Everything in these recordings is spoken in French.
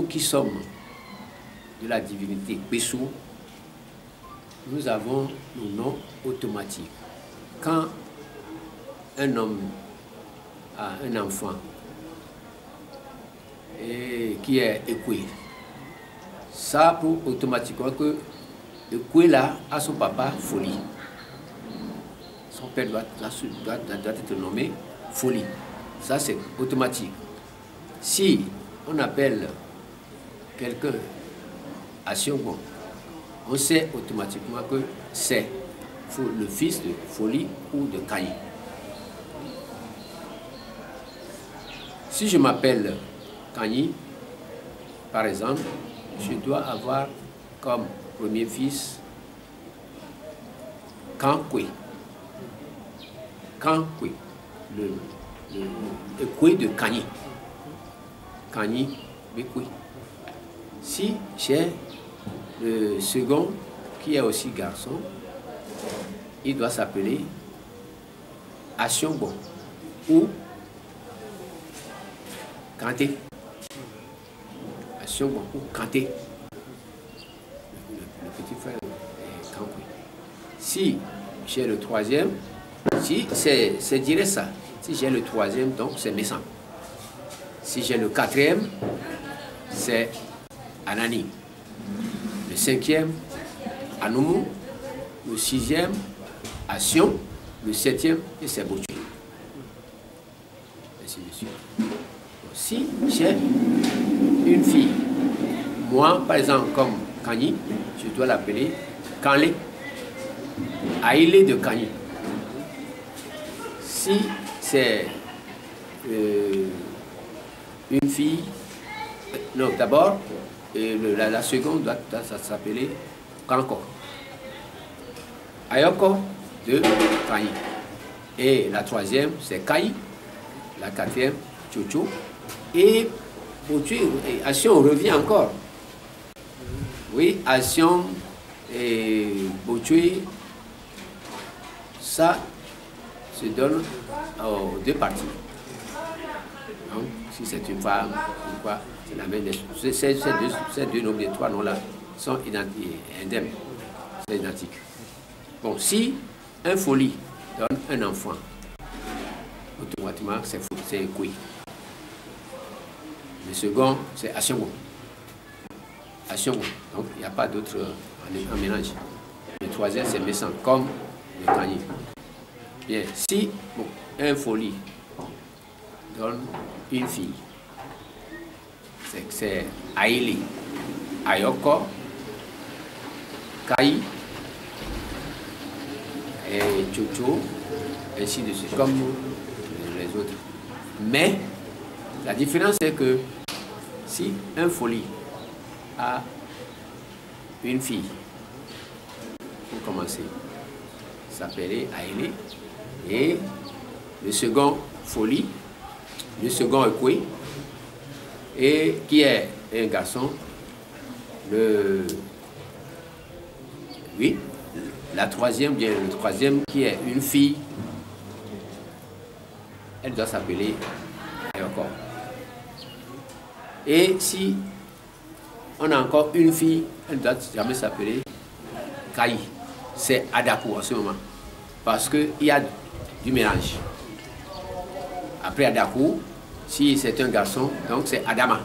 nous qui sommes de la divinité Bessou, nous avons nos noms automatiques. Quand un homme a un enfant et qui est Ékoué, ça prouve automatiquement que Ékoué là a son papa Foli. Son père doit être nommé Foli. Ça c'est automatique. Si on appelle quelqu'un Assiongbon, on sait automatiquement que c'est le fils de Foli ou de Kayi. Si je m'appelle Kanyi, par exemple, je dois avoir comme premier fils Kankoué. Kankoué, le Koué de Kanyi. Kanyi Bekwe. Si j'ai le second qui est aussi garçon, il doit s'appeler Assiongbon ou Kanté. Assiongbon ou Kanté. Le petit frère est Kankoué. Si j'ai le troisième, si c'est direct ça. Si j'ai le troisième, donc c'est Messang. Si j'ai le quatrième, c'est Anani. Le cinquième, Anoumou. Le sixième, Asion. Le septième, et c'est Boutui. Ainsi de suite. Si j'ai une fille, moi, par exemple, comme Kanyi, je dois l'appeler Kanlé. Aïlé de Kanyi. Si c'est... une fille, non, d'abord, la seconde doit s'appeler Kankok Ayoko de Kayi. Et la troisième, c'est Kayi. La quatrième, Tchotcho. Et Boutui, Asion revient encore. Oui, Asion et Boutui, ça se donne aux deux parties. Donc, si c'est une femme, c'est la même chose. Ces deux noms, les trois noms-là, sont indemnes, c'est identique. Bon, si un Foli donne un enfant, automatiquement, c'est Ékoué. Le second, c'est Assiongbon. Assiongbon. Donc, il n'y a pas d'autre en mélange. Le troisième, c'est Messang, comme le Kanyi. Bien, si bon, un Foli donne une fille, c'est Aïlé, Ayoko, Kayi, et Tchotcho, ainsi de suite, comme les autres. Mais la différence c'est que si un Foli a une fille, pour commencer, s'appelait Aïlé, et le second Foli, le second Ékoué, et qui est un garçon, le troisième qui est une fille, elle doit s'appeler Ayoko. Et si on a encore une fille, elle ne doit jamais s'appeler Kayi. C'est Adakou en ce moment, parce qu'il y a du mélange. Après Adakou, si c'est un garçon, donc c'est Adama.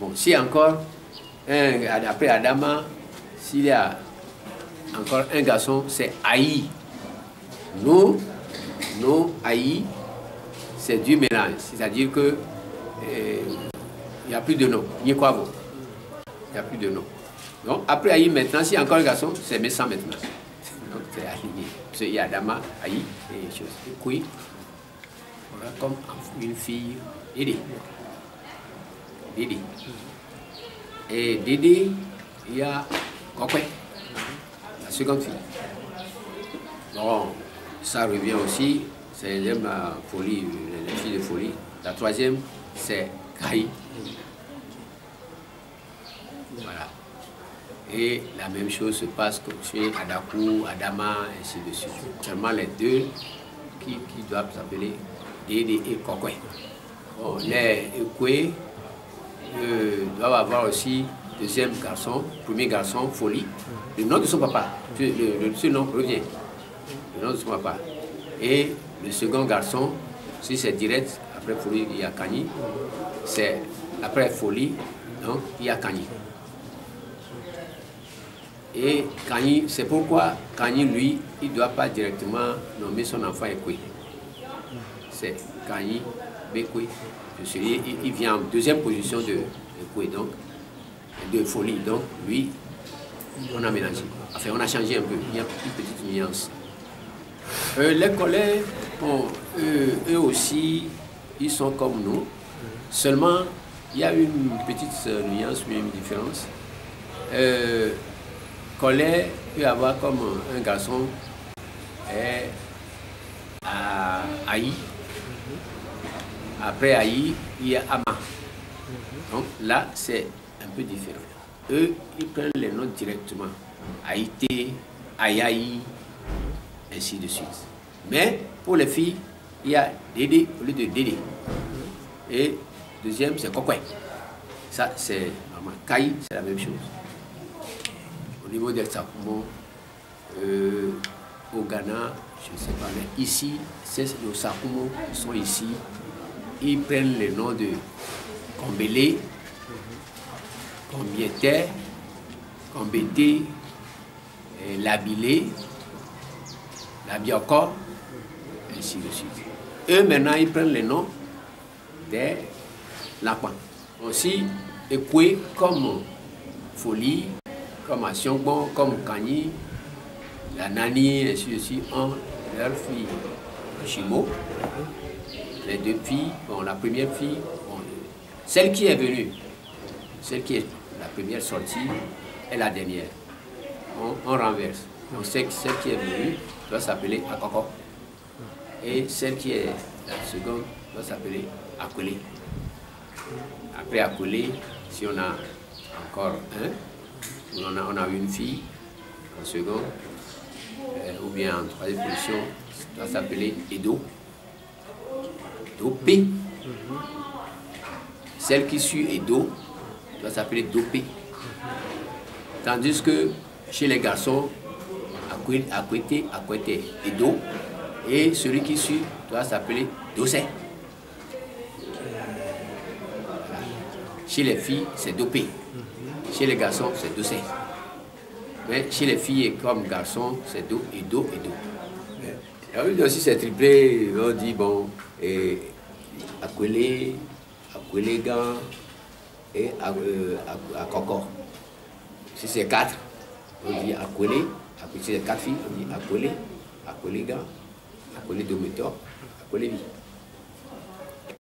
Bon, si encore, après Adama, s'il y a encore un garçon, c'est Aï. Nous, Aï, c'est du mélange. C'est-à-dire que il n'y a plus de nom. Il n'y a plus de nom. Donc, après Aï, maintenant, s'il y a encore un garçon, c'est Messang maintenant. Donc, c'est aligné. Parce qu'il y a Adama, Aï, et choses. Oui. Comme une fille, Dédé. Dédé. Et Dédé, il y a Kokwe, la seconde fille. Bon, ça revient aussi, c'est la Foli, la fille de Foli. La troisième, c'est Kayi. Voilà. Et la même chose se passe chez Adakou, Adama, et ainsi de suite. Seulement les deux qui doivent s'appeler Dédé et Kokwe. Bon, les Ékoué doivent avoir aussi deuxième garçon, premier garçon, Foli. Le nom de son papa, ce nom provient. Le nom de son papa. Et le second garçon, si c'est direct, après Foli, il y a Kanyi. C'est après Foli, donc il y a Kanyi. Et Kanyi, c'est pourquoi Kanyi, lui, il ne doit pas directement nommer son enfant Ékoué. C'est Kayi Bekwe. Il vient en deuxième position de Ékoué, donc, de Foli. Donc, lui, on a mélangé. Enfin, on a changé un peu. Il y a une petite nuance. Les collègues, bon, eux aussi, ils sont comme nous. Seulement, il y a une petite nuance, une différence. Akolé peut avoir comme un garçon à Aï. Après Aï, il y a Ama. Donc là, c'est un peu différent. Eux, ils prennent les noms directement. Aïté, Ayaï, ainsi de suite. Mais pour les filles, il y a Dédé au lieu de Dédé. Et deuxième, c'est Kokwe. Ça, c'est Ama. Kayi, c'est la même chose. Au niveau des Sakumo, au Ghana, je ne sais pas, mais ici, nos Sakumo sont ici, ils prennent le nom de Kombélé, Kombiété, Kombété, Labilé, Labioko, ainsi de suite. Eux, maintenant, ils prennent le nom des Lapins. Aussi, Ékoué comme Foli, comme Assiongbon, comme Kanyi, l'Anani, et ceux-ci ont leur fille Chimo. Les deux filles, bon, la première fille, bon, celle qui est venue, celle qui est la première sortie, est la dernière. On renverse. Donc celle qui est venue doit s'appeler Akoko. Et celle qui est la seconde doit s'appeler Akolé. Après Akolé, si on a encore un, on a une fille en second, ou bien en troisième position, doit s'appeler Edo, Dopé. Celle qui suit Edo doit s'appeler Dopé. Tandis que chez les garçons, Akwete, Edo, et celui qui suit doit s'appeler Dosé. Chez les filles, c'est Dopé. Chez les garçons, c'est Dosé. Mais chez les filles, et comme garçons, c'est Do, Edo, Edo. Alors, lui aussi, c'est triplé. On dit, bon, Akoélé, Akoélé gang, et Akoko. Si c'est quatre, on dit Akoélé. Si c'est quatre filles, on dit Akoélé, Akoélé gang, Akoélé Dométor, Akoélé vie.